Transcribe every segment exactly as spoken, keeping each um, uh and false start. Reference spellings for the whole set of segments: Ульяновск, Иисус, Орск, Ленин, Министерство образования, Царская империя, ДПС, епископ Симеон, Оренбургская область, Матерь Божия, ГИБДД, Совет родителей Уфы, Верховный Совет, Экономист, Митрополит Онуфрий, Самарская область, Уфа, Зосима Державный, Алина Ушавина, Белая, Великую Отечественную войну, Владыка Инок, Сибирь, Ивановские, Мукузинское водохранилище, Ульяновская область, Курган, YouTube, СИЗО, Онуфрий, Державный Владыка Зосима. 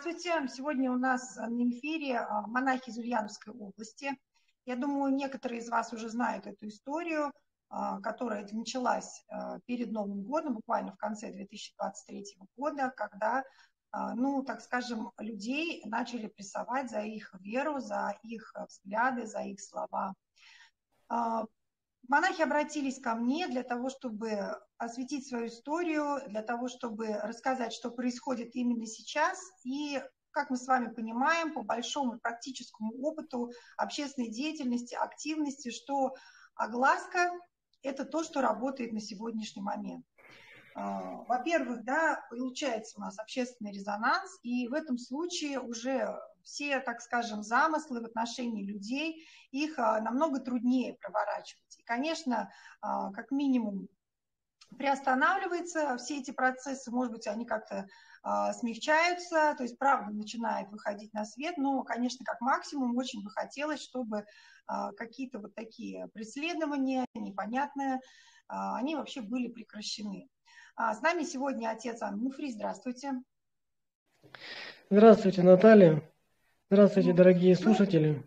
Здравствуйте. Сегодня у нас на эфире монахи из Ульяновской области. Я думаю, некоторые из вас уже знают эту историю, которая началась перед Новым годом, буквально в конце две тысячи двадцать третьего года, когда, ну, так скажем, людей начали прессовать за их веру, за их взгляды, за их слова. Монахи обратились ко мне для того, чтобы осветить свою историю, для того, чтобы рассказать, что происходит именно сейчас. И, как мы с вами понимаем, по большому практическому опыту общественной деятельности, активности, что огласка – это то, что работает на сегодняшний момент. Во-первых, да, получается у нас общественный резонанс, и в этом случае уже все, так скажем, замыслы в отношении людей, их намного труднее проворачивать. И, конечно, как минимум приостанавливаются все эти процессы, может быть, они как-то смягчаются, то есть правда начинает выходить на свет, но, конечно, как максимум очень бы хотелось, чтобы какие-то вот такие преследования непонятные, они вообще были прекращены. С нами сегодня отец Онуфрий. Здравствуйте. Здравствуйте, Наталья. Здравствуйте, дорогие слушатели.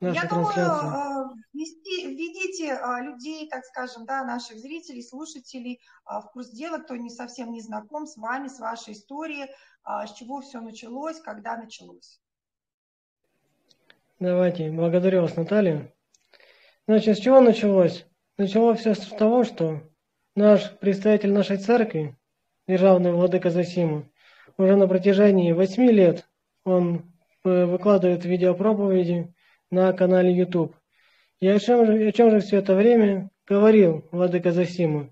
Наша Я трансляция. думаю, введите людей, так скажем, да, наших зрителей, слушателей в курс дела, кто не совсем не знаком с вами, с вашей историей, с чего все началось, когда началось. Давайте. Благодарю вас, Наталья. Значит, с чего началось? Началось все с того, что наш представитель нашей церкви, Державный Владыка Зосима, уже на протяжении восьми лет он выкладывает видеопроповеди на канале YouTube. И о чем же, о чем же все это время говорил Владыка Зосима?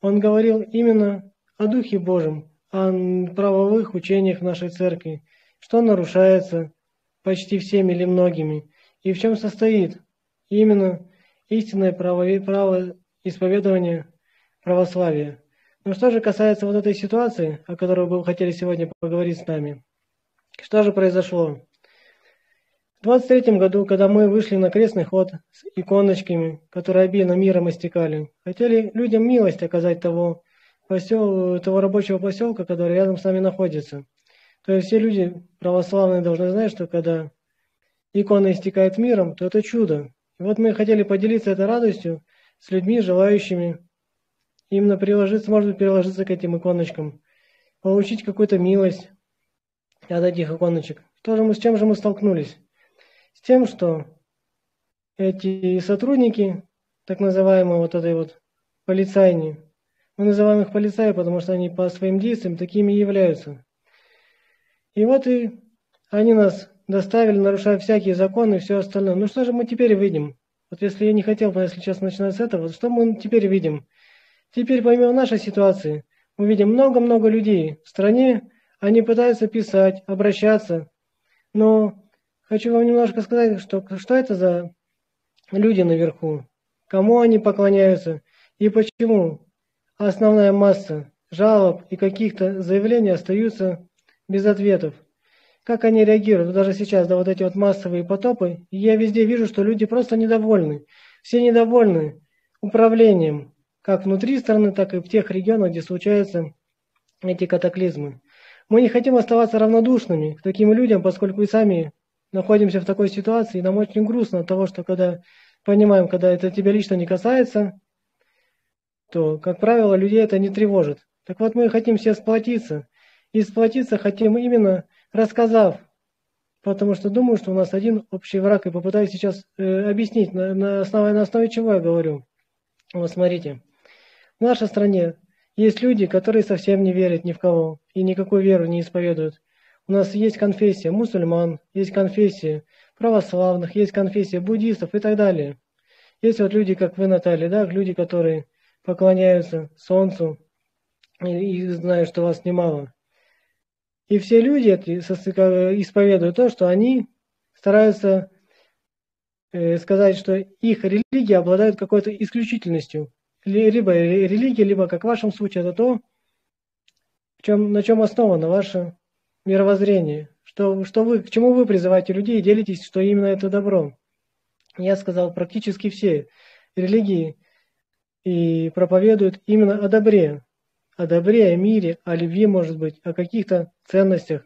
Он говорил именно о Духе Божьем, о правовых учениях нашей церкви, что нарушается почти всеми или многими, и в чем состоит именно истинное право исповедования православия. Но что же касается вот этой ситуации, о которой вы хотели сегодня поговорить с нами, что же произошло? В двадцать третьем году, когда мы вышли на крестный ход с иконочками, которые обильно миром истекали, хотели людям милость оказать того, посел... того рабочего поселка, который рядом с нами находится. То есть все люди православные должны знать, что когда икона истекает миром, то это чудо. И вот мы хотели поделиться этой радостью с людьми, желающими именно приложиться, может быть, приложиться к этим иконочкам, получить какую-то милость от этих иконочек. Что же мы, с чем же мы столкнулись? С тем, что эти сотрудники, так называемые вот этой вот полицайни, мы называем их полицаи, потому что они по своим действиям такими и являются. И вот и они нас доставили, нарушая всякие законы и все остальное. Ну что же мы теперь видим? Вот если я не хотел бы, если честно, начинать с этого, что мы теперь видим? Теперь, помимо нашей ситуации, мы видим много-много людей в стране, они пытаются писать, обращаться. Но хочу вам немножко сказать, что, что это за люди наверху, кому они поклоняются и почему основная масса жалоб и каких-то заявлений остаются без ответов. Как они реагируют, даже сейчас, да, вот эти вот массовые потопы, я везде вижу, что люди просто недовольны. Все недовольны управлением, как внутри страны, так и в тех регионах, где случаются эти катаклизмы. Мы не хотим оставаться равнодушными к таким людям, поскольку и сами находимся в такой ситуации, и нам очень грустно от того, что когда понимаем, когда это тебя лично не касается, то, как правило, людей это не тревожит. Так вот, мы хотим все сплотиться, и сплотиться хотим именно рассказав, потому что думаю, что у нас один общий враг, и попытаюсь сейчас э, объяснить, на, на, основе, на основе чего я говорю. Вот смотрите. В нашей стране есть люди, которые совсем не верят ни в кого и никакую веру не исповедуют. У нас есть конфессия мусульман, есть конфессия православных, есть конфессия буддистов и так далее. Есть вот люди, как вы, Наталья, да, люди, которые поклоняются солнцу и, и знают, что вас немало. И все люди исповедуют то, что они стараются сказать, что их религия обладает какой-то исключительностью. Либо религия, либо, как в вашем случае, это то, в чем, на чем основано ваше мировоззрение. Что, что вы, к чему вы призываете людей и делитесь, что именно это добро. Я сказал, практически все религии и проповедуют именно о добре, о добре, о мире, о любви, может быть, о каких-то ценностях.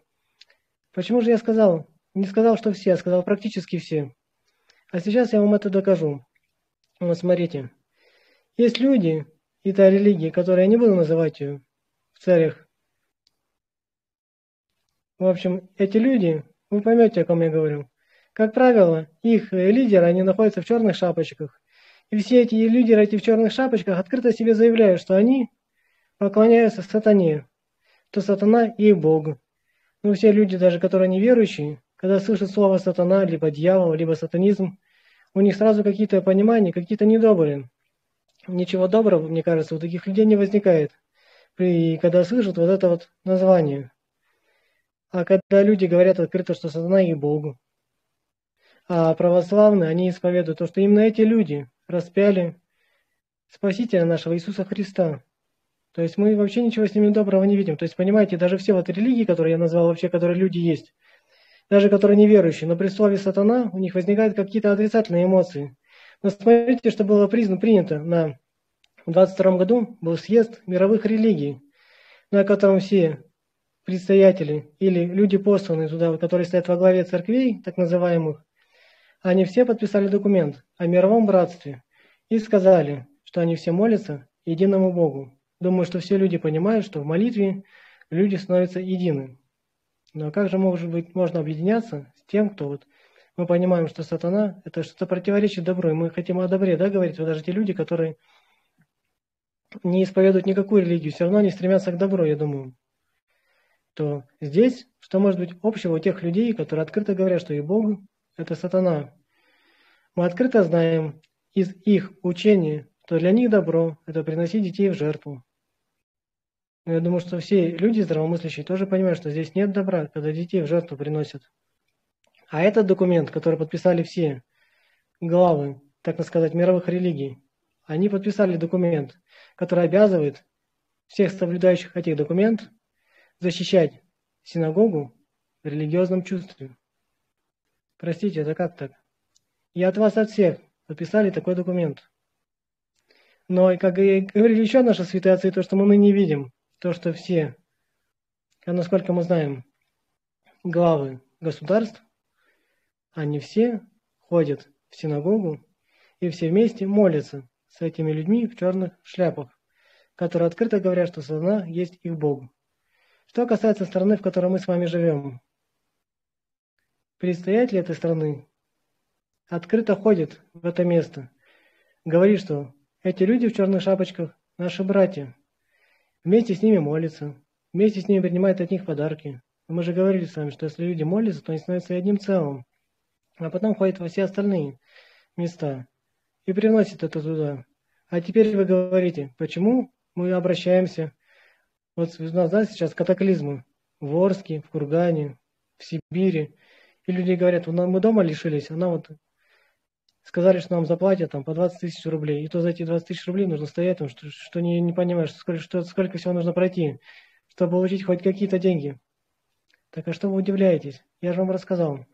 Почему же я сказал? Не сказал, что все, а сказал практически все. А сейчас я вам это докажу. Вот смотрите. Есть люди и та религия, которую я не буду называть ее в целях. В общем, эти люди, вы поймете, о ком я говорю. Как правило, их лидеры, они находятся в черных шапочках. И все эти лидеры, эти в черных шапочках, открыто себе заявляют, что они поклоняются сатане, то сатана и Бог. Но все люди, даже которые неверующие, когда слышат слово сатана, либо дьявол, либо сатанизм, у них сразу какие-то понимания, какие-то недобрые. Ничего доброго, мне кажется, у таких людей не возникает, при, когда слышат вот это вот название. А когда люди говорят открыто, что сатана и Бог, а православные, они исповедуют то, что именно эти люди распяли Спасителя нашего Иисуса Христа. То есть мы вообще ничего с ними доброго не видим. То есть, понимаете, даже все вот религии, которые я назвал, вообще, которые люди есть, даже которые неверующие, но при слове сатана у них возникают какие-то отрицательные эмоции. Но смотрите, что было признано, принято на двадцать втором году, был съезд мировых религий, на котором все предстоятели или люди, посланные туда, которые стоят во главе церквей, так называемых, они все подписали документ о мировом братстве и сказали, что они все молятся единому Богу. Думаю, что все люди понимают, что в молитве люди становятся едины. Но как же, может быть, можно объединяться с тем, кто вот... Мы понимаем, что сатана – это что-то противоречит добру. И мы хотим о добре, да, говорить? Вот даже те люди, которые не исповедуют никакую религию, все равно они стремятся к добру, я думаю. То здесь, что может быть общего у тех людей, которые открыто говорят, что и Бог – это сатана. Мы открыто знаем из их учения, что для них добро – это приносить детей в жертву. Но я думаю, что все люди здравомыслящие тоже понимают, что здесь нет добра, когда детей в жертву приносят. А этот документ, который подписали все главы, так сказать, мировых религий, они подписали документ, который обязывает всех соблюдающих этих документ защищать синагогу в религиозном чувстве. Простите, это как так? И от вас, от всех подписали такой документ. Но, как говорили еще наши святые отцы, то, что мы ныне видим, то, что все, насколько мы знаем, главы государств, они все ходят в синагогу и все вместе молятся с этими людьми в черных шляпах, которые открыто говорят, что сатана есть их Бог. Что касается страны, в которой мы с вами живем, предстоятели этой страны открыто ходят в это место, говорит, что эти люди в черных шапочках – наши братья, вместе с ними молятся, вместе с ними принимают от них подарки. Мы же говорили с вами, что если люди молятся, то они становятся одним целым. А потом ходят во все остальные места и приносят это туда. А теперь вы говорите, почему мы обращаемся, вот у нас, да, сейчас катаклизмы в Орске, в Кургане, в Сибири. И люди говорят, мы дома лишились, а нам вот сказали, что нам заплатят там, по двадцать тысяч рублей. И то за эти двадцать тысяч рублей нужно стоять, там, что, что не, не понимаешь, сколько, что, сколько всего нужно пройти, чтобы получить хоть какие-то деньги. Так а что вы удивляетесь? Я же вам рассказал.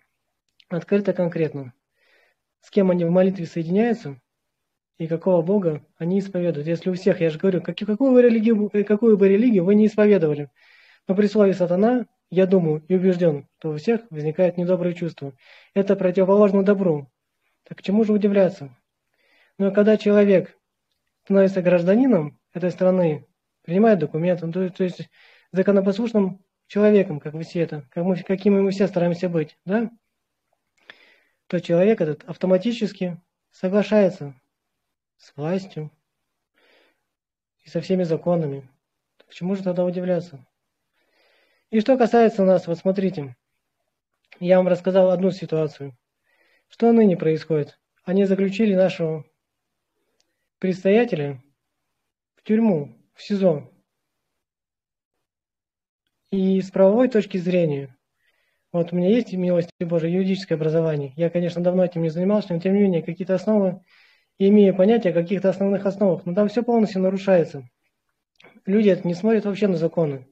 Открыто конкретно, с кем они в молитве соединяются и какого Бога они исповедуют. Если у всех, я же говорю, как, какую, вы религию, какую бы религию вы не исповедовали, но при слове сатана, я думаю и убежден, что у всех возникают недобрые чувства. Это противоположно добру. Так к чему же удивляться? Но когда человек становится гражданином этой страны, принимает документы, то, то есть законопослушным человеком, как вы все это, как мы, какими мы все стараемся быть, да? То человек этот автоматически соглашается с властью и со всеми законами. К чему же тогда удивляться? И что касается нас, вот смотрите, я вам рассказал одну ситуацию. Что ныне происходит? Они заключили нашего предстоятеля в тюрьму, в СИЗО. И с правовой точки зрения, вот у меня есть, милости Божией, юридическое образование. Я, конечно, давно этим не занимался, но тем не менее, какие-то основы, имею понятие о каких-то основных основах. Но там все полностью нарушается. Люди это не смотрят вообще на законы.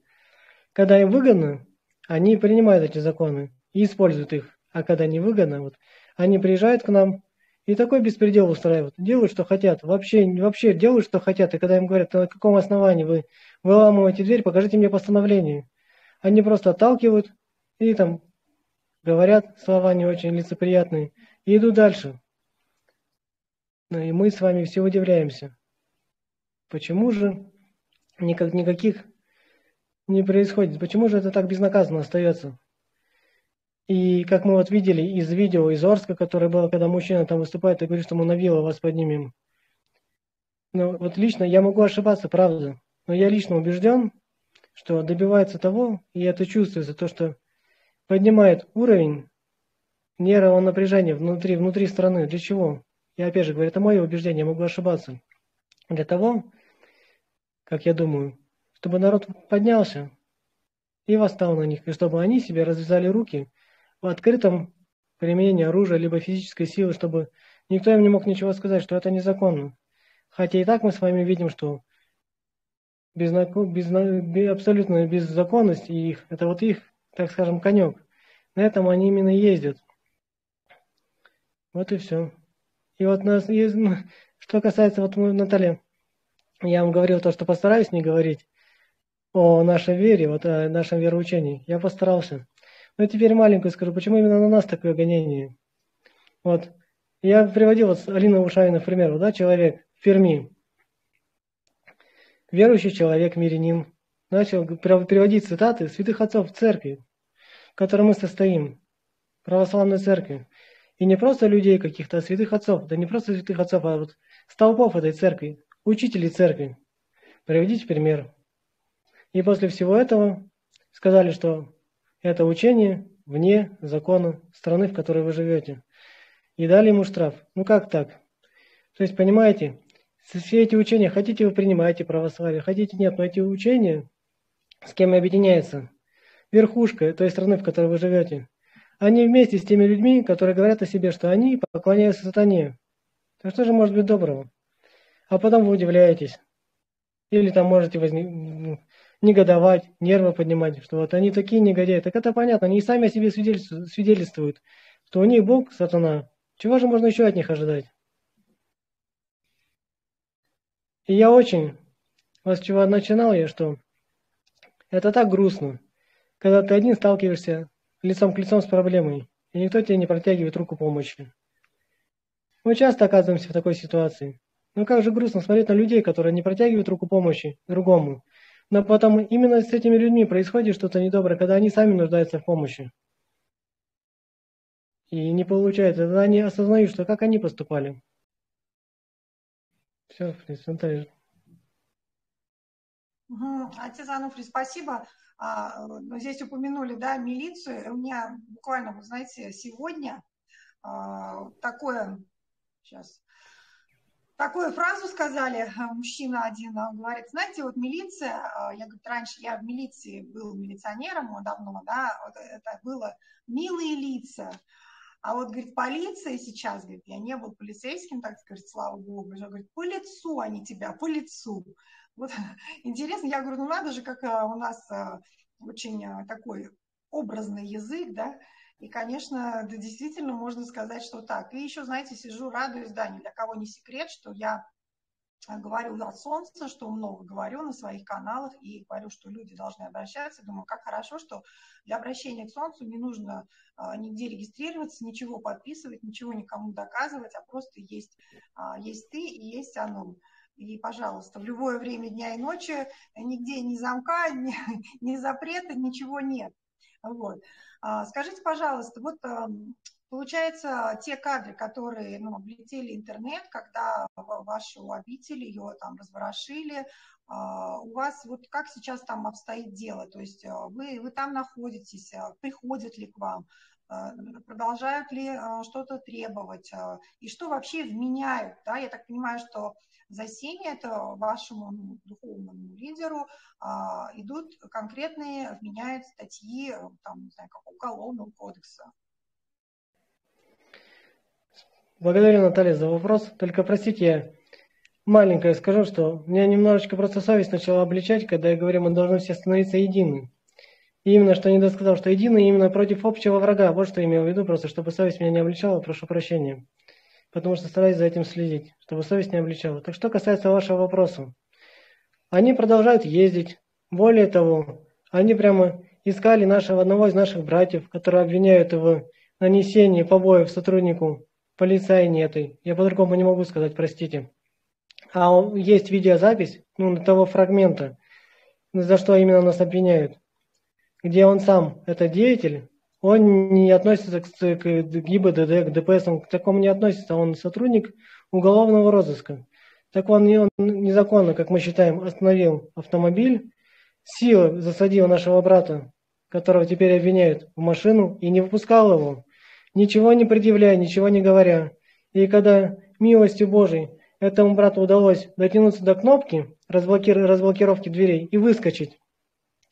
Когда им выгодно, они принимают эти законы и используют их. А когда не выгодно, вот, они приезжают к нам И такой беспредел устраивают. Делают, что хотят. Вообще, вообще делают, что хотят. И когда им говорят, на каком основании вы выламываете дверь, покажите мне постановление. Они просто отталкивают и там говорят слова не очень лицеприятные. И идут дальше. И мы с вами все удивляемся. Почему же никак, никаких не происходит? Почему же это так безнаказанно остается? И как мы вот видели из видео из Орска, которое было, когда мужчина там выступает и говорит, что мы на вилла вас поднимем. Но вот лично, я могу ошибаться, правда, но я лично убежден, что добивается того, и это чувствуется, то, что поднимает уровень нервного напряжения внутри, внутри страны. Для чего? Я опять же говорю, это мое убеждение, я могу ошибаться. Для того, как я думаю, чтобы народ поднялся и восстал на них, и чтобы они себе развязали руки в открытом применении оружия, либо физической силы, чтобы никто им не мог ничего сказать, что это незаконно. Хотя и так мы с вами видим, что безна... Безна... абсолютная беззаконность, и их, это вот их, так скажем, конек. На этом они именно и ездят. Вот и все. И вот нас есть... что касается, вот мы, Наталья, я вам говорил то, что постараюсь не говорить о нашей вере, вот о нашем вероучении. Я постарался. Но теперь маленькую скажу, почему именно на нас такое гонение. Вот. Я приводил вот Алину Ушавину в пример. Да, человек в Перми, верующий человек, мирянин, начал приводить цитаты святых отцов церкви, в которой мы состоим, православной церкви. И не просто людей каких-то, а святых отцов. Да не просто святых отцов, а вот столпов этой церкви, учителей церкви. Приведите в пример. И после всего этого сказали, что это учение вне закона страны, в которой вы живете. И дали ему штраф. Ну как так? То есть, понимаете, все эти учения, хотите вы принимаете православие, хотите нет, но эти учения с кем объединяются? Верхушка той страны, в которой вы живете. Они вместе с теми людьми, которые говорят о себе, что они поклоняются сатане. А что же может быть доброго? А потом вы удивляетесь. Или там можете возник... негодовать, нервы поднимать, что вот они такие негодяи. Так это понятно, они и сами о себе свидетельствуют, что у них Бог, сатана. Чего же можно еще от них ожидать? И я очень, вот с чего начинал я, что это так грустно, когда ты один сталкиваешься лицом к лицом с проблемой, и никто тебе не протягивает руку помощи. Мы часто оказываемся в такой ситуации. Но как же грустно смотреть на людей, которые не протягивают руку помощи другому. Но потом именно с этими людьми происходит что-то недоброе, когда они сами нуждаются в помощи. И не получается, тогда они осознают, что как они поступали. Все, Наталья. Отец Онуфрий, спасибо. Здесь упомянули, да, милицию. У меня буквально, вы знаете, сегодня такое, сейчас, такую фразу сказали, мужчина один, он говорит, знаете, вот милиция, я говорю, раньше я в милиции был милиционером давно, да, вот это было милые лица, а вот, говорит, полиция сейчас, говорит, я не был полицейским, так сказать, слава богу, он говорит, по лицу они тебя, по лицу. Вот интересно, я говорю, ну надо же, как у нас очень такой образный язык, да. И, конечно, да, действительно можно сказать, что так. И еще, знаете, сижу, радуюсь, да, ни для кого не секрет, что я говорю от солнца, что много говорю на своих каналах и говорю, что люди должны обращаться. Думаю, как хорошо, что для обращения к солнцу не нужно а, нигде регистрироваться, ничего подписывать, ничего никому доказывать, а просто есть, а, есть ты и есть оно. И, пожалуйста, в любое время дня и ночи нигде ни замка, ни, ни запрета, ничего нет. Вот. Скажите, пожалуйста, вот получается те кадры, которые, ну, облетели интернет, когда вашу обитель, ее там разворошили, у вас вот как сейчас там обстоит дело? То есть вы, вы там находитесь, приходят ли к вам, продолжают ли что-то требовать, и что вообще вменяют, да? Я так понимаю, что за семи это вашему духовному лидеру а, идут конкретные, вменяют статьи там, не знаю, как Уголовного кодекса. Благодарю, Наталья, за вопрос. Только простите, я маленькое скажу, что меня немножечко просто совесть начала обличать, когда я говорю, мы должны все становиться едины. И именно, что я недосказал, что едины именно против общего врага. Вот что я имел в виду, просто чтобы совесть меня не обличала, прошу прощения. потому что стараюсь за этим следить, чтобы совесть не обличала. Так что касается вашего вопроса, они продолжают ездить. Более того, они прямо искали нашего, одного из наших братьев, которые обвиняют его в нанесении побоев сотруднику полицейной этой. Я по-другому не могу сказать, простите. А он, есть видеозапись, ну, того фрагмента, за что именно нас обвиняют, где он сам, этот деятель, он не относится к, к ГИБДД, к ДПС, он к такому не относится, он сотрудник уголовного розыска. Так он, он незаконно, как мы считаем, остановил автомобиль, силой засадил нашего брата, которого теперь обвиняют, в машину и не выпускал его, ничего не предъявляя, ничего не говоря. И когда милостью Божией этому брату удалось дотянуться до кнопки разблоки... разблокировки дверей и выскочить,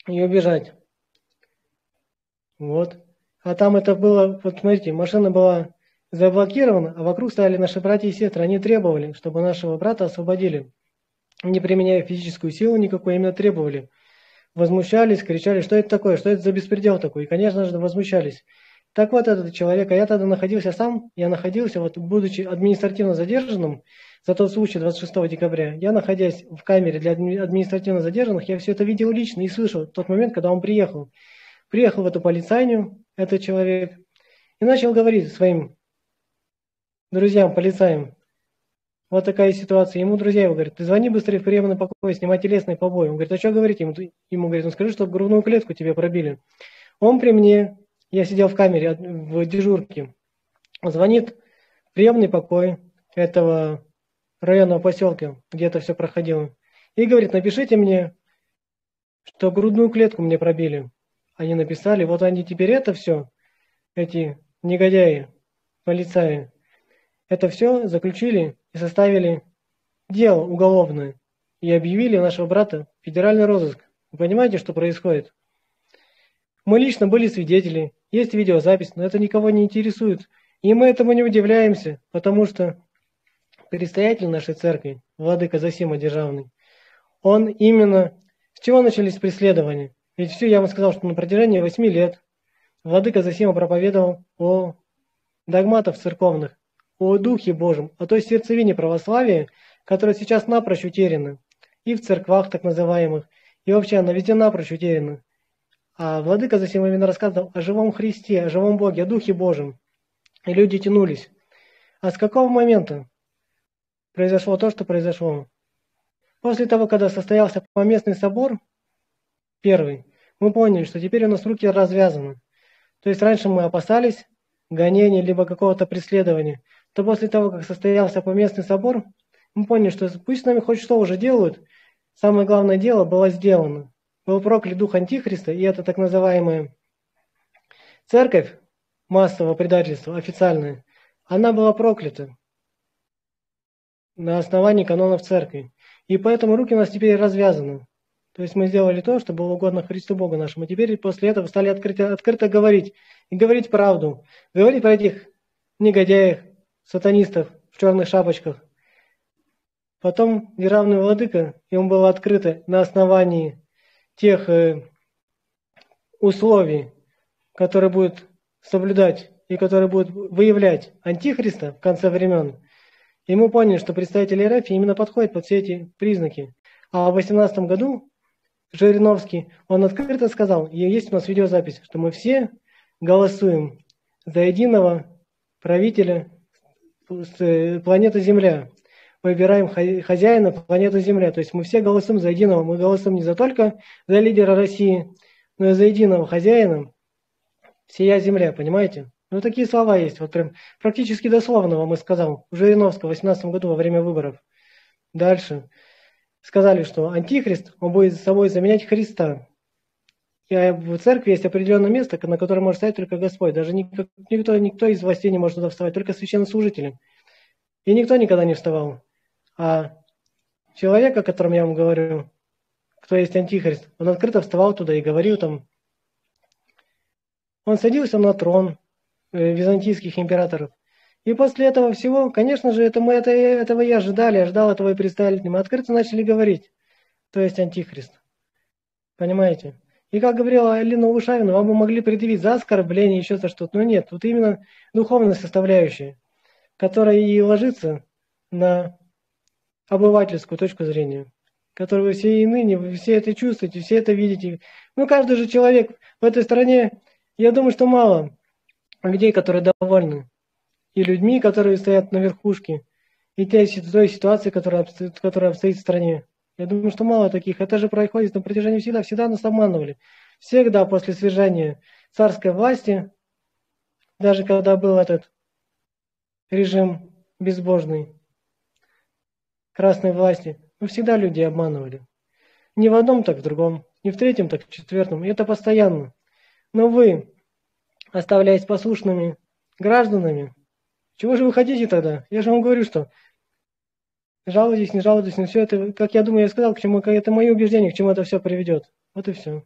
и убежать. Вот. А там это было, вот смотрите, машина была заблокирована, а вокруг стояли наши братья и сестры. Они требовали, чтобы нашего брата освободили, не применяя физическую силу никакую, именно требовали. Возмущались, кричали, что это такое, что это за беспредел такой. И, конечно же, возмущались. Так вот этот человек, а я тогда находился сам, я находился, вот будучи административно задержанным, за тот случай двадцать шестого декабря, я, находясь в камере для административно задержанных, я все это видел лично и слышал в тот момент, когда он приехал. Приехал в эту полицайню, этот человек, и начал говорить своим друзьям, полицаям, вот такая ситуация. Ему друзья его говорят, ты звони быстрее в приемный покой, снимай телесные побои. Он говорит, а что говорить ему? Ему говорит, ну скажи, чтобы грудную клетку тебе пробили. Он при мне, я сидел в камере, в дежурке, звонит в приемный покой этого районного поселка, где это все проходило, и говорит, напишите мне, что грудную клетку мне пробили. Они написали, вот они теперь это все, эти негодяи, полицаи, это все заключили и составили дело уголовное и объявили нашего брата федеральный розыск. Вы понимаете, что происходит? Мы лично были свидетели, есть видеозапись, но это никого не интересует. И мы этому не удивляемся, потому что предстоятель нашей церкви, владыка Зосима Державный, он именно... С чего начались преследования? Ведь все, я вам сказал, что на протяжении восьми лет владыка Зосима проповедовал о догматах церковных, о Духе Божьем, о той сердцевине православия, которая сейчас напрочь утеряна, и в церквах так называемых, и вообще она везде напрочь утеряна. А владыка Зосима именно рассказывал о живом Христе, о живом Боге, о Духе Божьем. И люди тянулись. А с какого момента произошло то, что произошло? После того, когда состоялся поместный собор, первый, мы поняли, что теперь у нас руки развязаны. То есть раньше мы опасались гонений, либо какого-то преследования. То после того, как состоялся поместный собор, мы поняли, что пусть с нами хоть что уже делают, самое главное дело было сделано. Был проклят дух Антихриста, и это так называемая церковь массового предательства, официальная, она была проклята на основании канонов церкви. И поэтому руки у нас теперь развязаны. То есть мы сделали то, что было угодно Христу Богу нашему. Теперь после этого стали открыто, открыто говорить. И говорить правду. Говорить про этих негодяев, сатанистов в черных шапочках. Потом Державный Владыка, и он был открыто на основании тех э, условий, которые будут соблюдать и которые будут выявлять Антихриста в конце времен. И мы поняли, что представители РФ именно подходят под все эти признаки. А в две тысячи восемнадцатом году Жириновский, он открыто сказал, и есть у нас видеозапись, что мы все голосуем за единого правителя планеты Земля. Мы выбираем хозяина планеты Земля. То есть мы все голосуем за единого. Мы голосуем не за только за лидера России, но и за единого хозяина всея Земля, понимаете? Ну, такие слова есть, вот прям практически дословно вам и сказал, у Жириновского в две тысячи восемнадцатом году во время выборов. Дальше сказали, что Антихрист, он будет с собой заменять Христа. И в церкви есть определенное место, на которое может стоять только Господь, даже никто, никто, никто из властей не может туда вставать, только священнослужители. И никто никогда не вставал. А человек, о котором я вам говорю, кто есть Антихрист, он открыто вставал туда и говорил там. Он садился на трон византийских императоров. И после этого всего, конечно же, это мы это, этого и ожидали, ожидал этого и представителей. Мы открыто начали говорить, то есть Антихрист. Понимаете? И как говорила Алина Ушавина, вам бы могли предъявить за оскорбление, еще за что-то. Но нет, тут именно духовная составляющая. которая и ложится на обывательскую точку зрения, которую вы все и ныне, вы все это чувствуете, все это видите. Ну, каждый же человек в этой стране, я думаю, что мало людей, которые довольны и людьми, которые стоят на верхушке, и той ситуации, которая обстоит, которая обстоит в стране. Я думаю, что мало таких. Это же происходит на протяжении всегда. Всегда нас обманывали. Всегда после свержения царской власти, даже когда был этот режим безбожный, красной власти, мы всегда людей обманывали. Не в одном, так в другом. Не в третьем, так в четвертом. И это постоянно. Но вы, оставляясь послушными гражданами, чего же вы хотите тогда? Я же вам говорю, что жалуйтесь, не жалуйтесь, но все это, как я думаю, я сказал, к чему, это мои убеждения, к чему это все приведет. Вот и все.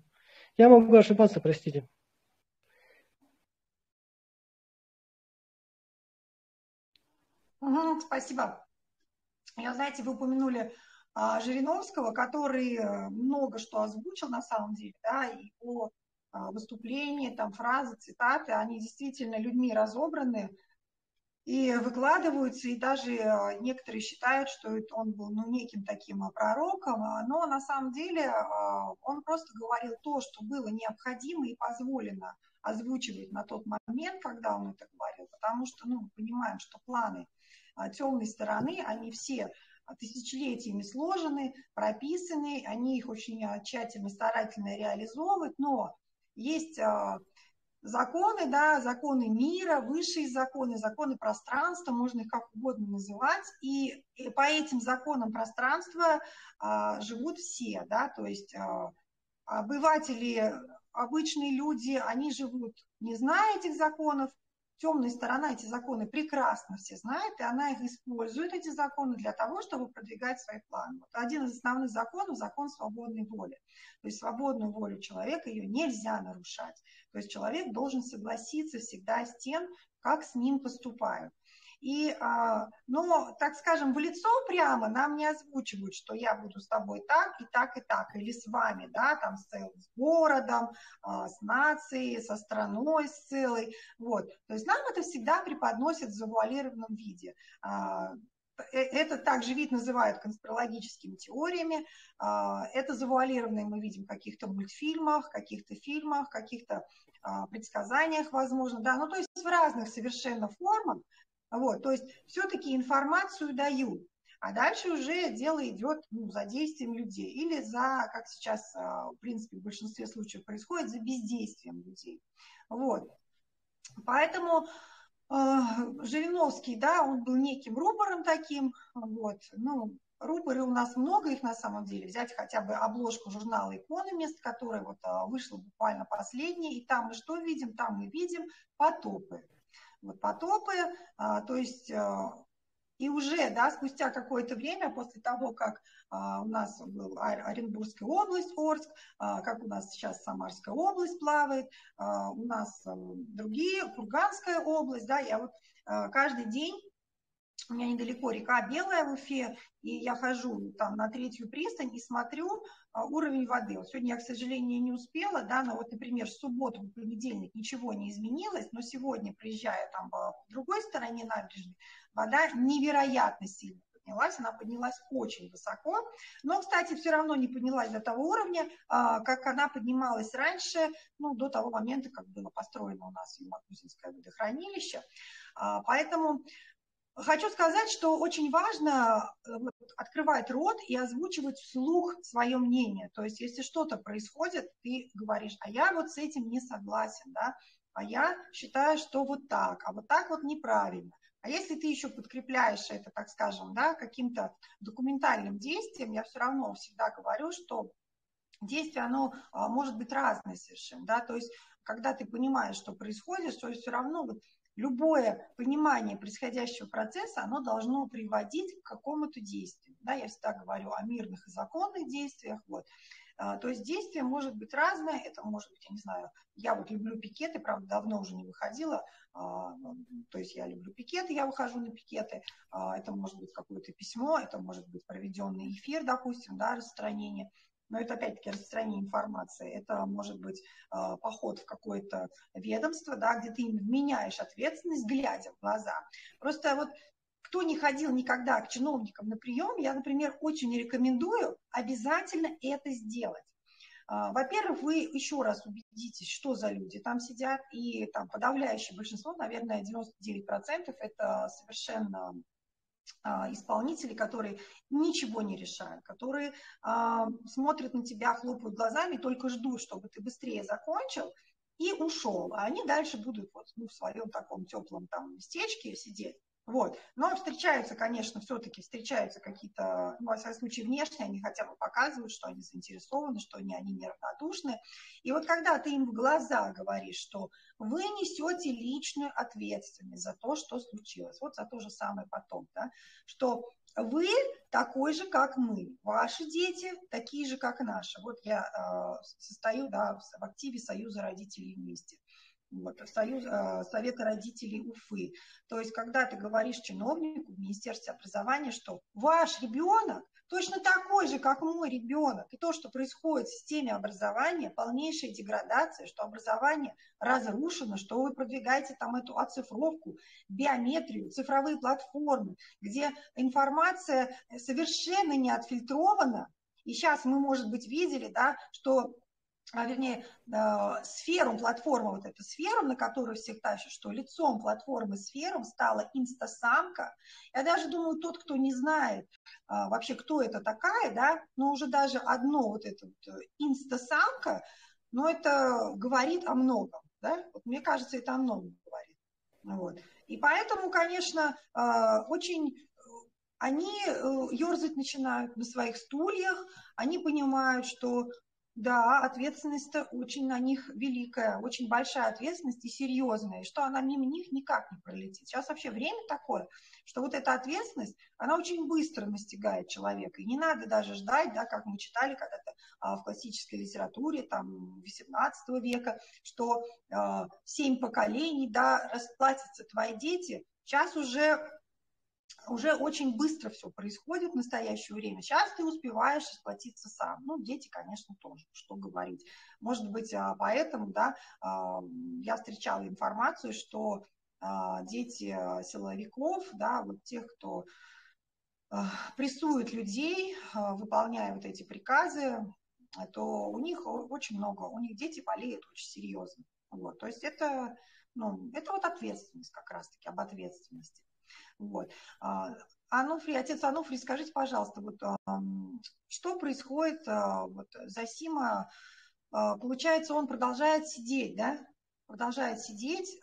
Я могу ошибаться, простите. Угу, спасибо. Я, знаете, вы упомянули а, Жириновского, который много что озвучил на самом деле, да, его а, выступления, там фразы, цитаты, они действительно людьми разобраны. И выкладываются, и даже некоторые считают, что это он был ну, неким таким пророком, но на самом деле он просто говорил то, что было необходимо и позволено озвучивать на тот момент, когда он это говорил, потому что ну, мы понимаем, что планы темной стороны, они все тысячелетиями сложены, прописаны, они их очень тщательно, старательно реализовывают, но есть... Законы, да, законы мира, высшие законы, законы пространства, можно их как угодно называть, и по этим законам пространства а, живут все, да, то есть а, обыватели, обычные люди, они живут, не зная этих законов, темная сторона эти законы прекрасно все знает, и она их использует, эти законы, для того, чтобы продвигать свои планы. Вот один из основных законов – закон свободной воли. То есть свободную волю человека, ее нельзя нарушать. То есть человек должен согласиться всегда с тем, как с ним поступают. И, но, так скажем, в лицо прямо нам не озвучивают, что я буду с тобой так, и так, и так, или с вами, да, там, с целым городом, с нацией, со страной, с целой, вот. То есть нам это всегда преподносят в завуалированном виде. Это также вид называют конспирологическими теориями, это завуалированное мы видим в каких-то мультфильмах, каких-то фильмах, каких-то предсказаниях, возможно, да, ну, то есть в разных совершенно формах. Вот, то есть все-таки информацию дают, а дальше уже дело идет ну, за действием людей или за, как сейчас, в принципе, в большинстве случаев происходит, за бездействием людей. Вот. Поэтому э, Жириновский, да, он был неким рупором таким, вот, ну, рупоры у нас много их на самом деле, взять хотя бы обложку журнала «Экономист», которая вот вышла буквально последняя, и там мы что видим, там мы видим потопы. Вот потопы, а, то есть а, и уже, да, спустя какое-то время, после того, как а, у нас была Оренбургская область, Орск, а, как у нас сейчас Самарская область плавает, а, у нас а, другие, Курганская область, да, я вот а, каждый день, у меня недалеко река Белая в Уфе, и я хожу там на третью пристань и смотрю а, уровень воды. Вот сегодня я, к сожалению, не успела, да, но вот, например, в субботу, в понедельник ничего не изменилось, но сегодня, приезжая там по другой стороне набережной, вода невероятно сильно поднялась, она поднялась очень высоко, но, кстати, все равно не поднялась до того уровня, а, как она поднималась раньше, ну, до того момента, как было построено у нас Мукузинское водохранилище, а, поэтому... Хочу сказать, что очень важно открывать рот и озвучивать вслух свое мнение. То есть, если что-то происходит, ты говоришь, а я вот с этим не согласен, да? А я считаю, что вот так, а вот так вот неправильно. А если ты еще подкрепляешь это, так скажем, да, каким-то документальным действием, я все равно всегда говорю, что действие, оно может быть разное совершенно, да? То есть, когда ты понимаешь, что происходит, то все равно... вот любое понимание происходящего процесса, оно должно приводить к какому-то действию. Да, я всегда говорю о мирных и законных действиях. Вот. А, то есть действие может быть разное. Это может быть, я не знаю, я вот люблю пикеты, правда, давно уже не выходила. А, то есть я люблю пикеты, я выхожу на пикеты. А, это может быть какое-то письмо, это может быть проведенный эфир, допустим, да, распространение. Но это опять-таки распространение информации. Это может быть э, поход в какое-то ведомство, да, где ты им вменяешь ответственность, глядя в глаза. Просто вот кто не ходил никогда к чиновникам на прием, я, например, очень рекомендую обязательно это сделать. Во-первых, вы еще раз убедитесь, что за люди там сидят, и там подавляющее большинство, наверное, девяносто девять процентов это совершенно исполнители, которые ничего не решают, которые смотрят на тебя, хлопают глазами, только ждут, чтобы ты быстрее закончил и ушел, а они дальше будут вот, ну, в своем таком теплом там местечке сидеть. Вот. Но встречаются, конечно, все-таки встречаются какие-то, ну, во всяком случае, внешние, они хотя бы показывают, что они заинтересованы, что они, они неравнодушны. И вот когда ты им в глаза говоришь, что вы несете личную ответственность за то, что случилось, вот за то же самое потом, да, что вы такой же, как мы, ваши дети такие же, как наши. Вот я э, состою, да, в активе Союза родителей вместе. Вот, союз, Совета родителей Уфы. То есть, когда ты говоришь чиновнику в Министерстве образования, что ваш ребенок точно такой же, как мой ребенок, и то, что происходит в системе образования, полнейшая деградация, что образование разрушено, что вы продвигаете там эту оцифровку, биометрию, цифровые платформы, где информация совершенно не отфильтрована. И сейчас мы, может быть, видели, да, что... А, вернее, э, сферу, платформа, вот эту сферу, на которую всех тащат, что лицом платформы сфером стала инстасамка. Я даже думаю, тот, кто не знает э, вообще, кто это такая, да, но уже даже одно вот это вот инстасамка, но это говорит о многом, да, вот мне кажется, это о многом говорит. Вот. И поэтому, конечно, э, очень... Они ерзать начинают на своих стульях, они понимают, что... Да, ответственность-то очень на них великая, очень большая ответственность и серьезная, что она мимо них никак не пролетит. Сейчас вообще время такое, что вот эта ответственность, она очень быстро настигает человека. И не надо даже ждать, да, как мы читали когда-то а, в классической литературе там, восемнадцатого века, что а, семь поколений, да, расплатятся твои дети. Сейчас уже... Уже очень быстро все происходит в настоящее время. Сейчас ты успеваешь расплатиться сам. Ну, дети, конечно, тоже, что говорить. Может быть, поэтому, да, я встречала информацию, что дети силовиков, да, вот тех, кто прессует людей, выполняя вот эти приказы, то у них очень много, у них дети болеют очень серьезно. Вот. То есть это, ну, это вот ответственность как раз-таки, об ответственности. Вот. Онуфрий, отец Онуфрий, скажите, пожалуйста, вот, что происходит, вот, Зосима, получается, он продолжает сидеть, да, продолжает сидеть,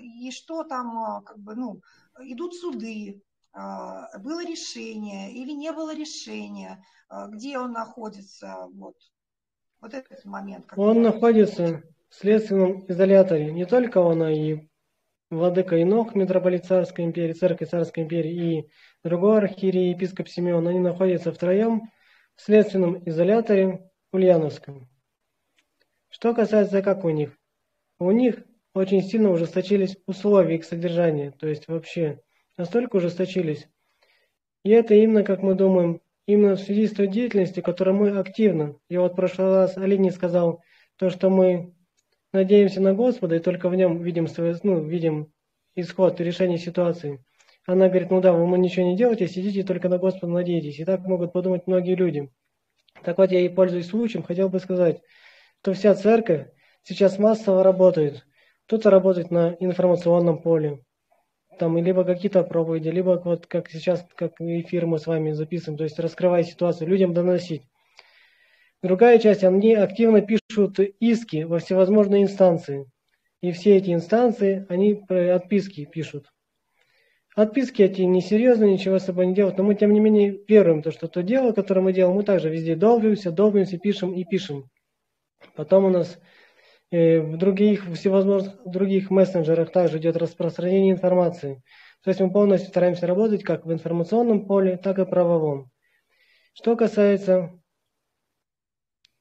и что там, как бы, ну, идут суды, было решение или не было решения, где он находится, вот, вот этот момент. Он находится в следственном изоляторе, не только он, а и... Владыка Инок, митрополит Царской империи, церкви Царской империи и другой архиерей, епископ Симеон, они находятся втроем в следственном изоляторе Ульяновском. Что касается, как у них, у них очень сильно ужесточились условия их содержания, то есть вообще настолько ужесточились. И это именно, как мы думаем, именно в связи с той деятельностью, которую мы активно, я вот в прошлый раз Алине сказал, то, что мы... надеемся на Господа и только в нем видим, ну, видим исход и решение ситуации. Она говорит, ну да, вы ничего не делаете, сидите только на Господа надеетесь. И так могут подумать многие люди. Так вот, я и пользуюсь случаем, хотел бы сказать, что вся церковь сейчас массово работает. Кто-то работает на информационном поле, там, либо какие-то проповеди, либо вот как сейчас, как эфир мы с вами записываем, то есть раскрывая ситуацию, людям доносить. Другая часть, они активно пишут иски во всевозможные инстанции. И все эти инстанции, они отписки пишут. Отписки эти несерьезные, ничего с собой не делают, но мы тем не менее веруем, то, что то дело, которое мы делаем, мы также везде долбимся, долбимся, пишем и пишем. Потом у нас э, в других всевозможных других мессенджерах также идет распространение информации. То есть мы полностью стараемся работать как в информационном поле, так и правовом. Что касается...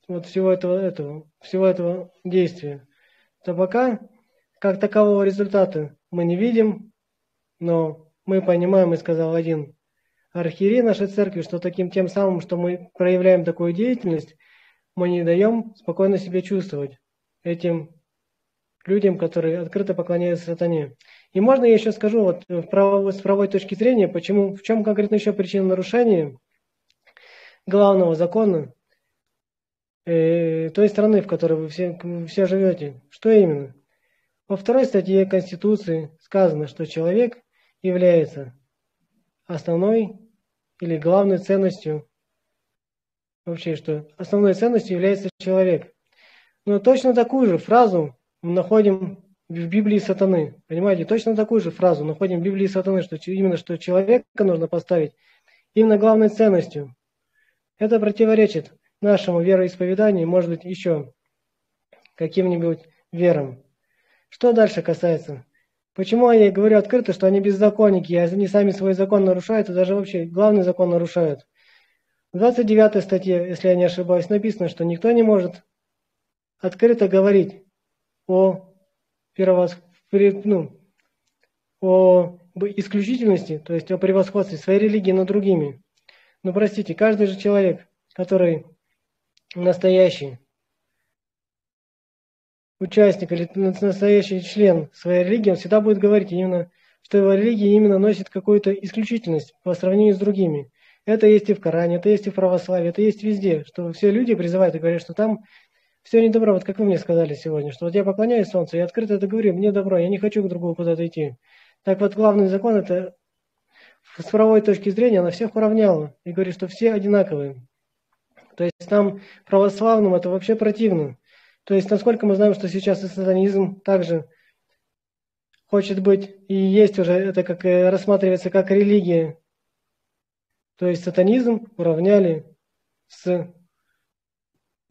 вот всего этого, этого, всего этого действия, то пока как такового результата мы не видим, но мы понимаем, и сказал один архиерей нашей церкви, что таким тем самым, что мы проявляем такую деятельность, мы не даем спокойно себя чувствовать этим людям, которые открыто поклоняются сатане. И можно я еще скажу, вот в правовой, с правовой точки зрения, почему, в чем конкретно еще причина нарушения главного закона э, той страны, в которой вы все, все живете. Что именно? Во второй статье Конституции сказано, что человек является основной или главной ценностью, вообще, что основной ценностью является человек. Но точно такую же фразу мы находим в Библии сатаны. Понимаете, точно такую же фразу находим в Библии сатаны, что именно что человека нужно поставить именно главной ценностью. Это противоречит нашему вероисповеданию, может быть, еще каким-нибудь верам. Что дальше касается? Почему я говорю открыто, что они беззаконники, они сами свой закон нарушают, и даже вообще главный закон нарушают? В двадцать девятой статье, если я не ошибаюсь, написано, что никто не может открыто говорить о, первовос... ну, о исключительности, то есть о превосходстве своей религии над другими. Но простите, каждый же человек, который настоящий участник или настоящий член своей религии, он всегда будет говорить именно, что его религия именно носит какую-то исключительность по сравнению с другими. Это есть и в Коране, это есть и в православии, это есть везде, что все люди призывают и говорят, что там все недобро. Вот как вы мне сказали сегодня, что вот я поклоняюсь солнцу, я открыто это говорю, мне добро, я не хочу к другому куда-то идти. Так вот, главный закон, это с правовой точки зрения, она всех уравняла и говорит, что все одинаковые. То есть нам, православным, это вообще противно. То есть, насколько мы знаем, что сейчас и сатанизм также хочет быть, и есть уже, это как рассматривается как религия. То есть сатанизм уравняли с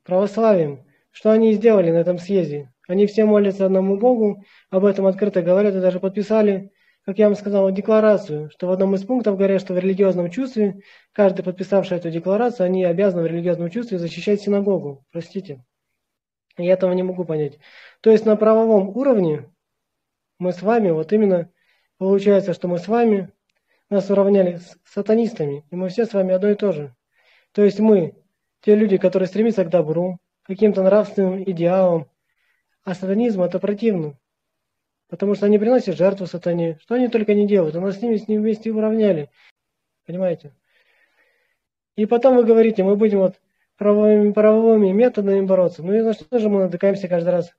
православием. Что они и сделали на этом съезде? Они все молятся одному Богу, об этом открыто говорят и даже подписали, как я вам сказал, декларацию, что в одном из пунктов говорят, что в религиозном чувстве, каждый, подписавший эту декларацию, они обязаны в религиозном чувстве защищать синагогу. Простите, я этого не могу понять. То есть на правовом уровне мы с вами, вот именно, получается, что мы с вами, нас уравняли с сатанистами, и мы все с вами одно и то же. То есть мы, те люди, которые стремятся к добру, каким-то нравственным идеалам, а сатанизм это противно. Потому что они приносят жертву сатане. Что они только не делают, а нас с ними, с ними вместе уравняли. Понимаете? И потом вы говорите, мы будем вот правовыми, правовыми методами бороться. Ну и за что же мы натыкаемся каждый раз?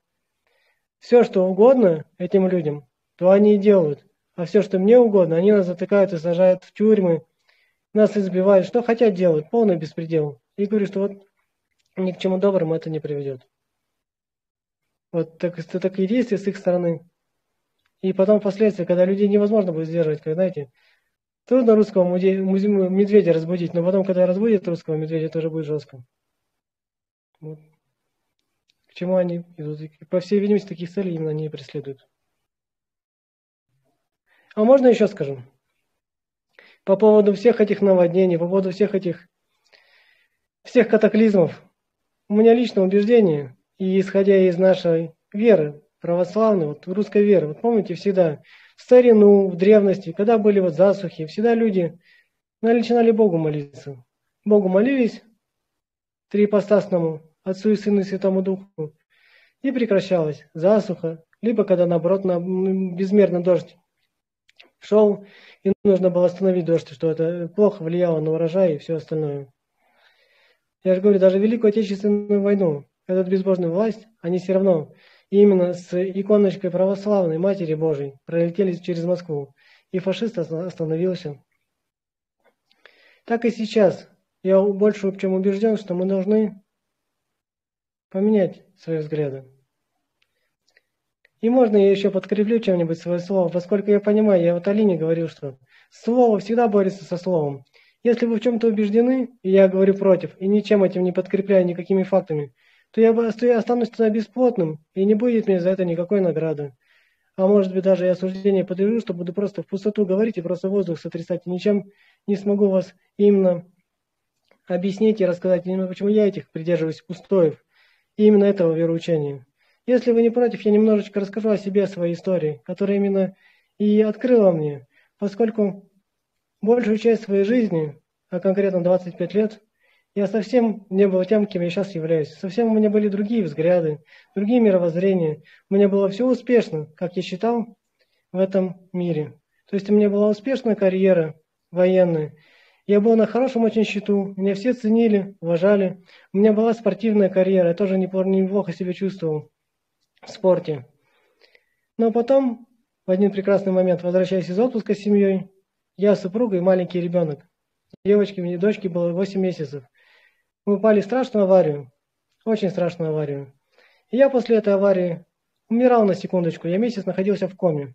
Все, что угодно этим людям, то они и делают. А все, что мне угодно, они нас затыкают и сажают в тюрьмы, нас избивают, что хотят делать, полный беспредел. И говорю, что вот ни к чему доброму это не приведет. Вот так, такие действия с их стороны. И потом впоследствии, когда людей невозможно будет сдерживать, как, знаете, трудно русского муде... медведя разбудить, но потом, когда разбудит русского медведя, тоже будет жестко. Вот. К чему они идут? И, по всей видимости, таких целей именно они и преследуют. А можно еще скажу? По поводу всех этих наводнений, по поводу всех этих всех катаклизмов. У меня личное убеждение, и исходя из нашей веры, православной, вот русской веры, вот помните, всегда в старину, в древности, когда были вот засухи, всегда люди начинали Богу молиться. Богу молились, триипостасному, Отцу и Сыну и Святому Духу, и прекращалась засуха, либо когда наоборот на безмерный дождь шел, и нужно было остановить дождь, что это плохо влияло на урожай и все остальное. Я же говорю, даже Великую Отечественную войну, этот безбожная власть, они все равно именно с иконочкой православной Матери Божией пролетели через Москву, и фашист остановился. Так и сейчас, я больше чем убежден, что мы должны поменять свои взгляды. И можно я еще подкреплю чем-нибудь свое слово, поскольку я понимаю, я вот Алине говорил, что слово всегда борется со словом. Если вы в чем-то убеждены, и я говорю против, и ничем этим не подкрепляю, никакими фактами, то я останусь тогда бесплотным, и не будет мне за это никакой награды. А может быть даже я осуждение подвержу, что буду просто в пустоту говорить и просто воздух сотрясать, и ничем не смогу вас именно объяснить и рассказать, именно почему я этих придерживаюсь устоев, и именно этого вероучения. Если вы не против, я немножечко расскажу о себе, о своей истории, которая именно и открыла мне, поскольку большую часть своей жизни, а конкретно двадцать пять лет, Я совсем не был тем, кем я сейчас являюсь. Совсем у меня были другие взгляды, другие мировоззрения. У меня было все успешно, как я считал, в этом мире. То есть у меня была успешная карьера военная. Я был на хорошем очень счету, меня все ценили, уважали. У меня была спортивная карьера, я тоже неплохо себя чувствовал в спорте. Но потом, в один прекрасный момент, возвращаясь из отпуска с семьей, я, супруга и маленький ребенок. Девочке, мне дочке было восемь месяцев. Мы упали в страшную аварию, очень страшную аварию. И я после этой аварии умирал на секундочку, я месяц находился в коме.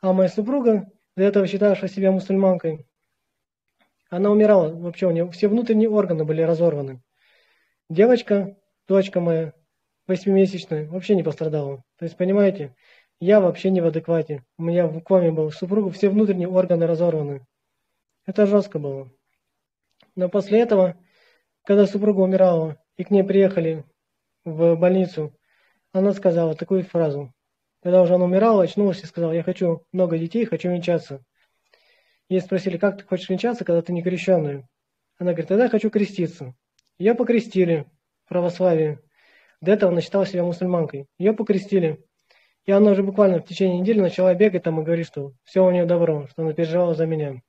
А моя супруга, до этого считавшая себя мусульманкой, она умирала, вообще у нее все внутренние органы были разорваны. Девочка, дочка моя, восьмимесячная, вообще не пострадала. То есть, понимаете, я вообще не в адеквате. У меня в коме был супруга, все внутренние органы разорваны. Это жестко было. Но после этого, когда супруга умирала, и к ней приехали в больницу, она сказала такую фразу. Когда уже она умирала, очнулась и сказала: я хочу много детей, хочу венчаться. Ей спросили: как ты хочешь венчаться, когда ты не крещеная? Она говорит: тогда я хочу креститься. Ее покрестили в православии. До этого она считала себя мусульманкой. Ее покрестили. И она уже буквально в течение недели начала бегать там и говорить, что все у нее добро, что она переживала за меня.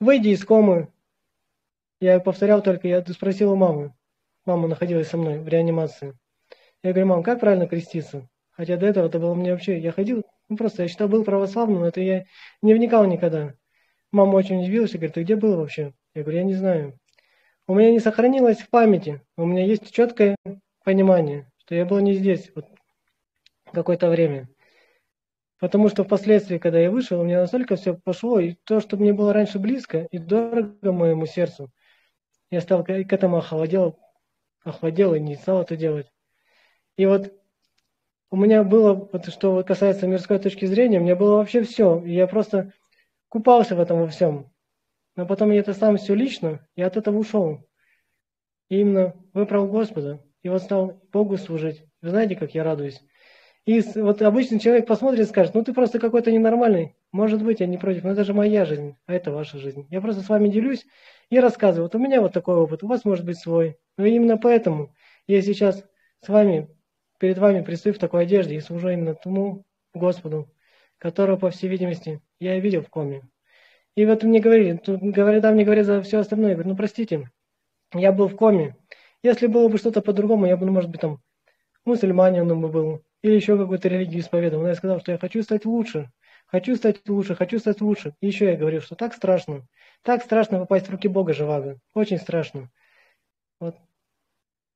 Выйдя из комы, я повторял только, я спросил у мамы. Мама находилась со мной в реанимации. Я говорю: мам, как правильно креститься? Хотя до этого это было мне вообще, я ходил, ну просто я считал, был православным, но это я не вникал никогда. Мама очень удивилась и говорит: ты где был вообще? Я говорю: я не знаю. У меня не сохранилось в памяти, у меня есть четкое понимание, что я был не здесь вот какое-то время. Потому что впоследствии, когда я вышел, у меня настолько все пошло, и то, что мне было раньше близко и дорого моему сердцу, я стал к этому охладел, охладел и не стал это делать. И вот у меня было, что касается мирской точки зрения, у меня было вообще все, и я просто купался в этом во всем. Но потом я это сам все лично, и от этого ушел. И именно выбрал Господа, и вот стал Богу служить. Вы знаете, как я радуюсь? И вот обычный человек посмотрит и скажет: ну ты просто какой-то ненормальный, может быть, я не против, но это же моя жизнь, а это ваша жизнь. Я просто с вами делюсь и рассказываю, вот у меня вот такой опыт, у вас может быть свой. Но именно поэтому я сейчас с вами, перед вами предстаю в такой одежде и служу именно тому Господу, которого, по всей видимости, я и видел в коме. И вот мне говорили, тут говорят, да, мне говорят за все остальное, я говорю: ну простите, я был в коме. Если было бы что-то по-другому, я бы, ну, может быть, там мусульманином бы был, или еще какую-то религию исповедовал. Но я сказал, что я хочу стать лучше, хочу стать лучше, хочу стать лучше. И еще я говорил, что так страшно, так страшно попасть в руки Бога живаго, очень страшно. Вот.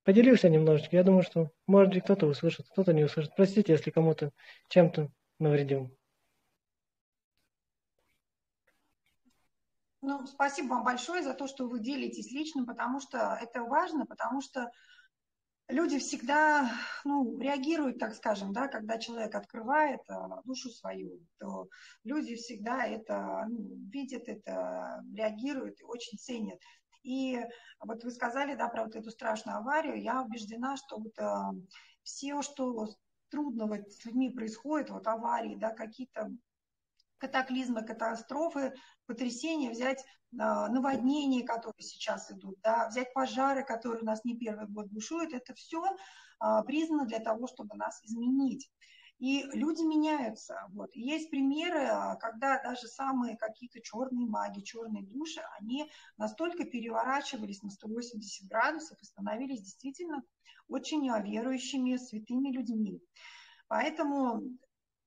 Поделился немножечко, я думаю, что, может быть, кто-то услышит, кто-то не услышит. Простите, если кому-то чем-то навредил. Ну, спасибо вам большое за то, что вы делитесь личным, потому что это важно, потому что люди всегда, ну, реагируют, так скажем, да, когда человек открывает душу свою, то люди всегда это, ну, видят, это реагируют и очень ценят. И вот вы сказали, да, про вот эту страшную аварию. Я убеждена, что вот, а, все, что трудного с людьми происходит, вот аварии, да, какие-то катаклизмы, катастрофы, потрясения, взять а, наводнения, которые сейчас идут, да, взять пожары, которые у нас не первый год бушуют, это все а, признано для того, чтобы нас изменить. И люди меняются. Вот. И есть примеры, когда даже самые какие-то черные маги, черные души, они настолько переворачивались на сто восемьдесят градусов и становились действительно очень верующими, святыми людьми. Поэтому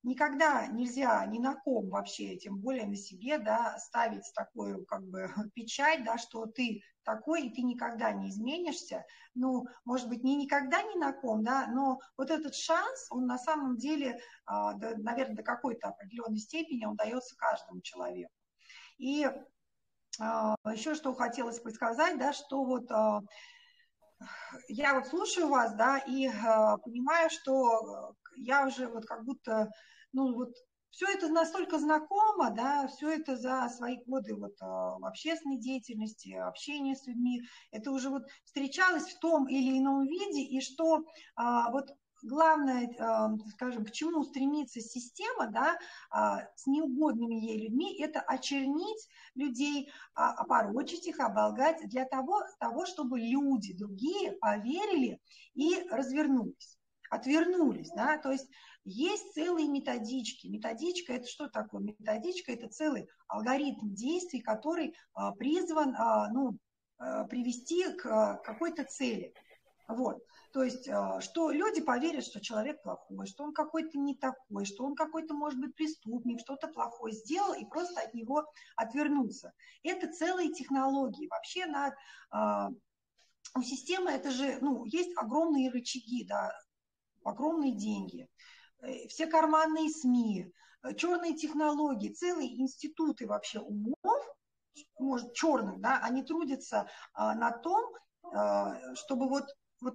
никогда нельзя ни на ком вообще, тем более на себе, да, ставить такую как бы печать, да, что ты такой, и ты никогда не изменишься. Ну, может быть, не никогда ни на ком, да, но вот этот шанс, он на самом деле, а, да, наверное, до какой-то определенной степени он дается каждому человеку. И а, еще что хотелось бы сказать, да, что вот... А, я вот слушаю вас, да, и э, понимаю, что я уже вот как будто, ну вот, все это настолько знакомо, да, все это за свои годы вот э, общественной деятельности, общения с людьми, это уже вот встречалось в том или ином виде, и что э, вот главное, скажем, к чему стремится система, да, с неугодными ей людьми, это очернить людей, опорочить их, оболгать для того, того, чтобы люди другие поверили и развернулись, отвернулись, да, то есть есть целые методички. Методичка – это что такое? Методичка – это целый алгоритм действий, который призван, ну, привести к какой-то цели. Вот. То есть, что люди поверят, что человек плохой, что он какой-то не такой, что он какой-то, может быть, преступник, что-то плохое сделал, и просто от него отвернуться. Это целые технологии. Вообще на, у системы это же, ну, есть огромные рычаги, да, огромные деньги, все карманные СМИ, черные технологии, целые институты вообще умов, может, черных, да, они трудятся а, на том, а, чтобы вот, вот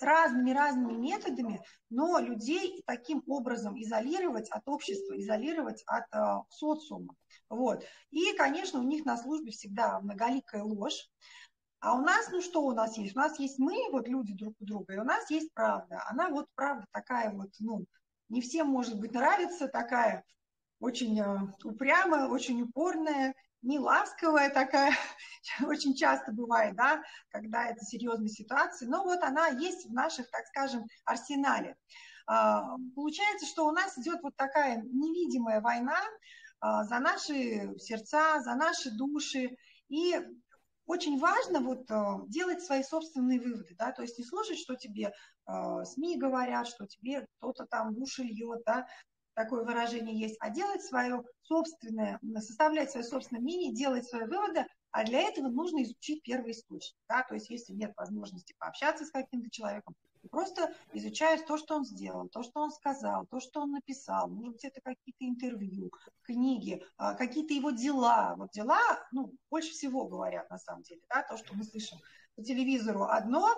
разными-разными методами, но людей таким образом изолировать от общества, изолировать от а, социума. Вот. И, конечно, у них на службе всегда многоликая ложь. А у нас, ну что у нас есть? У нас есть мы, вот люди друг у друга, и у нас есть правда. Она вот правда такая вот, ну, не всем, может быть, нравится, такая очень а, упрямая, очень упорная, неласковая такая, очень часто бывает, да, когда это серьезные ситуации, но вот она есть в наших, так скажем, арсенале. Получается, что у нас идет вот такая невидимая война за наши сердца, за наши души, и очень важно вот делать свои собственные выводы, да, то есть не слушать, что тебе СМИ говорят, что тебе кто-то там души льет, да, такое выражение есть, а делать свое собственное, составлять свое собственное мнение, делать свои выводы, а для этого нужно изучить первоисточник, да, то есть если нет возможности пообщаться с каким-то человеком, просто изучаешь то, что он сделал, то, что он сказал, то, что он написал, может быть, это какие-то интервью, книги, какие-то его дела, вот дела, ну, больше всего говорят на самом деле, да, то, что мы слышим по телевизору одно,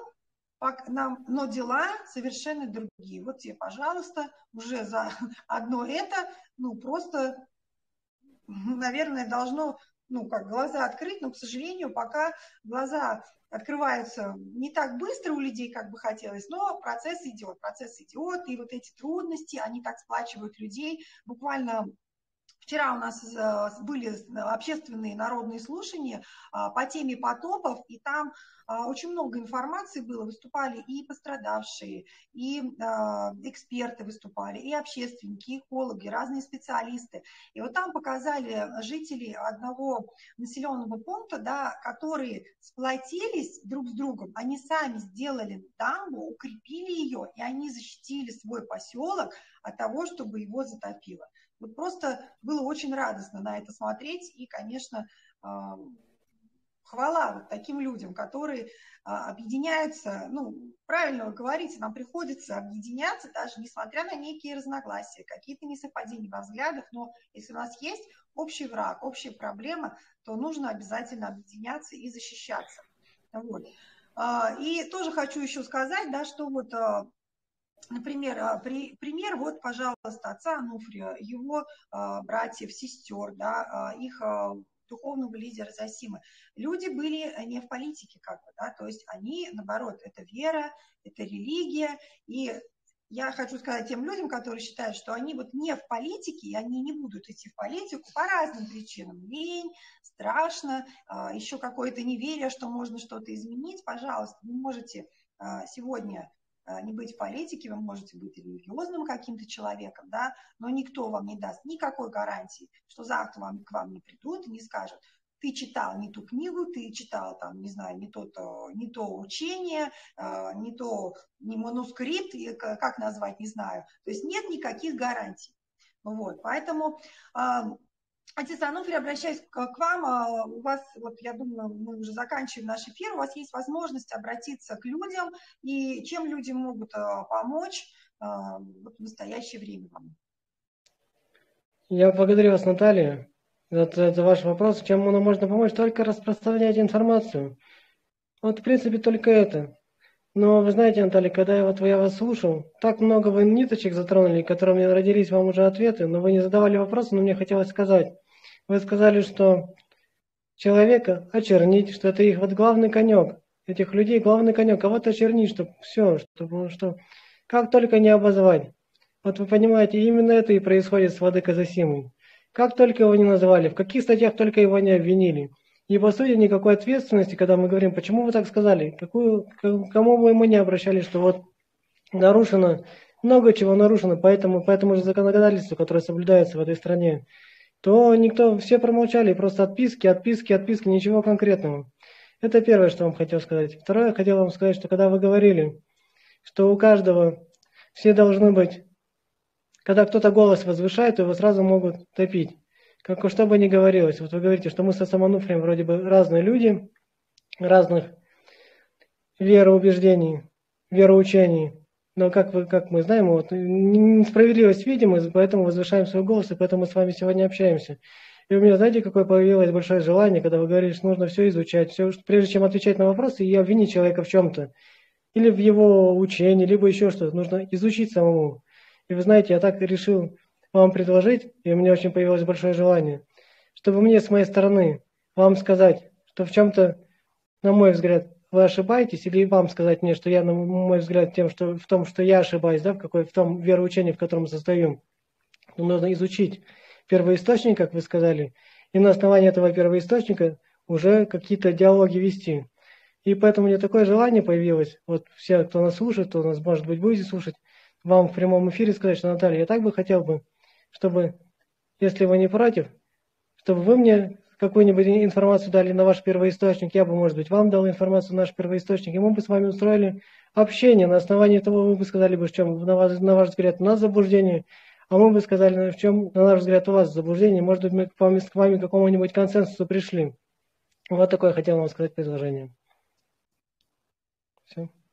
но дела совершенно другие. Вот тебе, пожалуйста, уже за одно это, ну, просто, наверное, должно, ну, как глаза открыть, но, к сожалению, пока глаза открываются не так быстро у людей, как бы хотелось, но процесс идет, процесс идет, и вот эти трудности, они так сплачивают людей. Буквально вчера у нас были общественные народные слушания по теме потопов, и там очень много информации было, выступали и пострадавшие, и эксперты выступали, и общественники, экологи, разные специалисты. И вот там показали жителей одного населенного пункта, да, которые сплотились друг с другом, они сами сделали дамбу, укрепили ее, и они защитили свой поселок от того, чтобы его затопило. Вот просто было очень радостно на это смотреть, и, конечно, хвала вот таким людям, которые объединяются, ну, правильно вы говорите, нам приходится объединяться, даже несмотря на некие разногласия, какие-то несовпадения во взглядах, но если у нас есть общий враг, общая проблема, то нужно обязательно объединяться и защищаться. Вот. И тоже хочу еще сказать, да, что вот... Например, при, пример, вот, пожалуйста, отца Онуфрия, его э, братьев, сестер, да, их э, духовного лидера Зосимы. Люди были не в политике, как бы, да, то есть они, наоборот, это вера, это религия. И я хочу сказать тем людям, которые считают, что они вот не в политике, и они не будут идти в политику по разным причинам. Лень, страшно, э, еще какое-то неверие, что можно что-то изменить. Пожалуйста, вы можете э, сегодня... не быть в политике, вы можете быть религиозным каким-то человеком, да, но никто вам не даст никакой гарантии, что завтра вам, к вам не придут и не скажут, ты читал не ту книгу, ты читал, там, не знаю, не то, -то, не то учение, не то, не манускрипт, как назвать, не знаю. То есть нет никаких гарантий. Вот, поэтому... Отец Онуфрий, обращаюсь к вам, у вас, вот я думаю, мы уже заканчиваем наш эфир, у вас есть возможность обратиться к людям, и чем люди могут помочь вот в настоящее время вам? Я благодарю вас, Наталья, за, за ваш вопрос. Чем нам можно помочь? Только распространять информацию. Вот, в принципе, только это. Но вы знаете, Наталья, когда я, вот, я вас слушал, так много вы ниточек затронули, которые у меня родились, вам уже ответы, но вы не задавали вопросы, но мне хотелось сказать. Вы сказали, что человека очернить, что это их вот главный конек, этих людей главный конек, а вот очернить, чтобы все, чтобы что, Как только не обозвать. Вот вы понимаете, именно это и происходит с Владыкой Зосимой. Как только его не назвали, в каких статьях только его не обвинили. И по сути никакой ответственности, когда мы говорим, почему вы так сказали, какую, кому бы мы не обращались, что вот нарушено, много чего нарушено, поэтому, поэтому же законодательству, которое соблюдается в этой стране, то никто, все промолчали, просто отписки, отписки, отписки, ничего конкретного. Это первое, что вам хотел сказать. Второе, я хотел вам сказать, что когда вы говорили, что у каждого все должны быть, когда кто-то голос возвышает, то его сразу могут топить. Как что бы ни говорилось, вот вы говорите, что мы со Онуфрием вроде бы разные люди, разных вероубеждений, вероучений, но как, вы, как мы знаем, вот, несправедливость видим, и поэтому возвышаем свой голос, и поэтому мы с вами сегодня общаемся. И у меня, знаете, какое появилось большое желание, когда вы говорите, что нужно все изучать, все, прежде чем отвечать на вопросы и обвинить человека в чем-то, или в его учении, либо еще что-то, нужно изучить самому. И вы знаете, я так решил вам предложить, и у меня очень появилось большое желание, чтобы мне с моей стороны вам сказать, что в чем-то, на мой взгляд, вы ошибаетесь, или вам сказать мне, что я, на мой взгляд, тем, что, в том, что я ошибаюсь, да, в, какой, в том вероучении, в котором состою. Но нужно изучить первоисточник, как вы сказали, и на основании этого первоисточника уже какие-то диалоги вести. И поэтому у меня такое желание появилось, вот все, кто нас слушает, кто нас, может быть, будете слушать, вам в прямом эфире сказать, что, Наталья, я так бы хотел бы, чтобы, если вы не против, чтобы вы мне какую-нибудь информацию дали на ваш первоисточник, я бы, может быть, вам дал информацию на наш первоисточник, и мы бы с вами устроили общение. На основании того вы бы сказали, бы, в чем, на ваш, на ваш взгляд, у нас заблуждение, а мы бы сказали, в чем, на наш взгляд, у вас заблуждение, может быть, мы к вами, к вами к какому-нибудь консенсусу пришли. Вот такое хотел вам сказать предложение. Все.